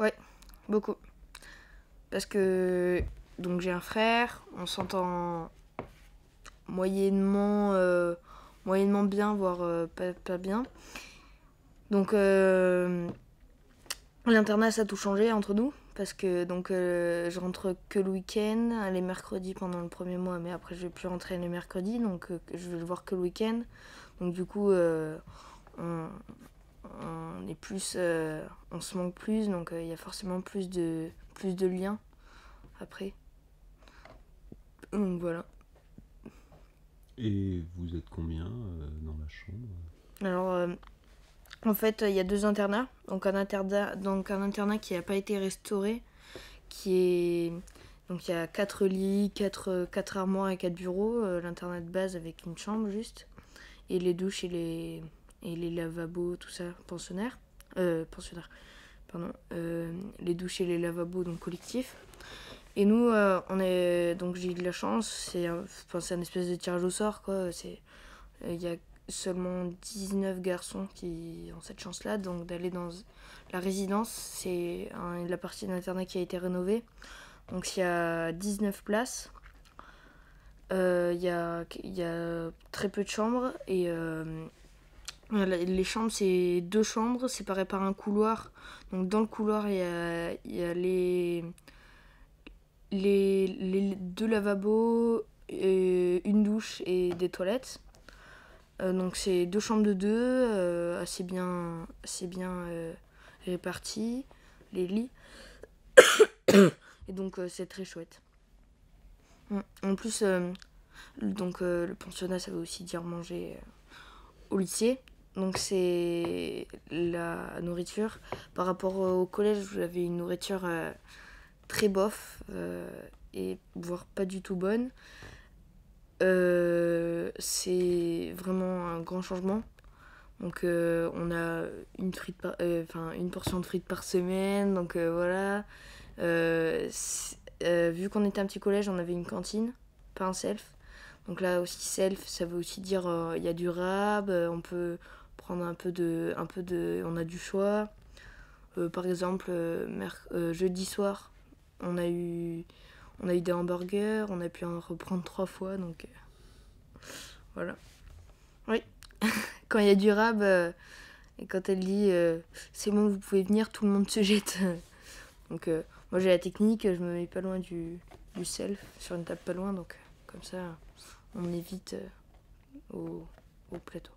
Ouais, beaucoup. Parce que donc j'ai un frère, on s'entend moyennement bien, voire pas bien. Donc l'internat, ça a tout changé entre nous. Parce que donc je rentre que le week-end, les mercredis pendant le premier mois, mais après je vais plus rentrer les mercredis, donc je vais le voir que le week-end. Donc du coup on est plus, on se manque plus, donc il y a forcément plus de liens après. Donc voilà. Et vous êtes combien dans la chambre? Alors en fait, il y a deux internats, donc un internat qui n'a pas été restauré, qui est... Donc il y a 4 lits, 4 armoires et 4 bureaux, l'internat de base avec une chambre juste, et les douches et les lavabos, tout ça, les douches et les lavabos, donc collectifs. Et nous, on est... Donc j'ai eu de la chance, c'est un espèce de tirage au sort, quoi, c'est... Il y a seulement 19 garçons qui ont cette chance-là, donc d'aller dans la résidence. C'est la partie d'internat qui a été rénovée. Donc il y a 19 places, il y a très peu de chambres, et les chambres, c'est 2 chambres séparées par un couloir. Donc dans le couloir, il y a les 2 lavabos, une douche et des toilettes. Donc c'est 2 chambres de 2, assez bien réparties, les lits. Et donc c'est très chouette. En plus, le pensionnat, ça veut aussi dire manger au lycée. Donc c'est la nourriture. Par rapport au collège, vous avez une nourriture très bof, et voire pas du tout bonne. C'est vraiment un grand changement. Donc on a une portion de frites par semaine, donc voilà. Vu qu'on était un petit collège, on avait une cantine, pas un self. Donc là aussi, self, ça veut aussi dire il y a du rab, on peut prendre un peu de, on a du choix. Par exemple, jeudi soir, on a eu des hamburgers, on a pu en reprendre 3 fois, donc voilà. Oui, quand il y a du rab, et quand elle dit c'est bon, vous pouvez venir, tout le monde se jette. Donc moi j'ai la technique, je me mets pas loin du self, sur une table pas loin, donc comme ça on évite au plateau.